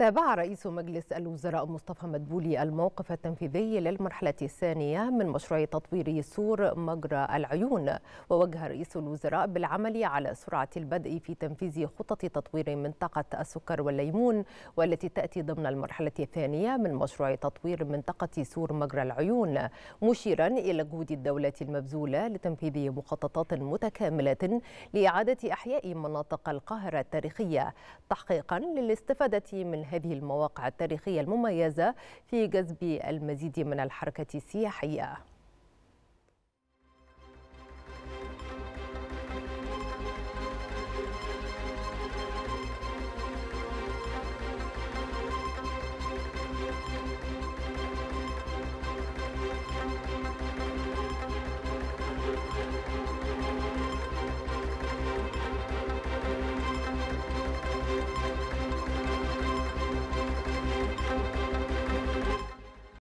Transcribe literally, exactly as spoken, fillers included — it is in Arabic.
تابع رئيس مجلس الوزراء مصطفى مدبولي الموقف التنفيذي للمرحلة الثانية من مشروع تطوير سور مجرى العيون، ووجه رئيس الوزراء بالعمل على سرعة البدء في تنفيذ خطط تطوير منطقة السكر والليمون، والتي تأتي ضمن المرحلة الثانية من مشروع تطوير منطقة سور مجرى العيون، مشيرا إلى جهود الدولة المبذولة لتنفيذ مخططات متكاملة لإعادة إحياء مناطق القاهرة التاريخية، تحقيقا للاستفادة من هذه المواقع التاريخية المميزة في جذب المزيد من الحركة السياحية.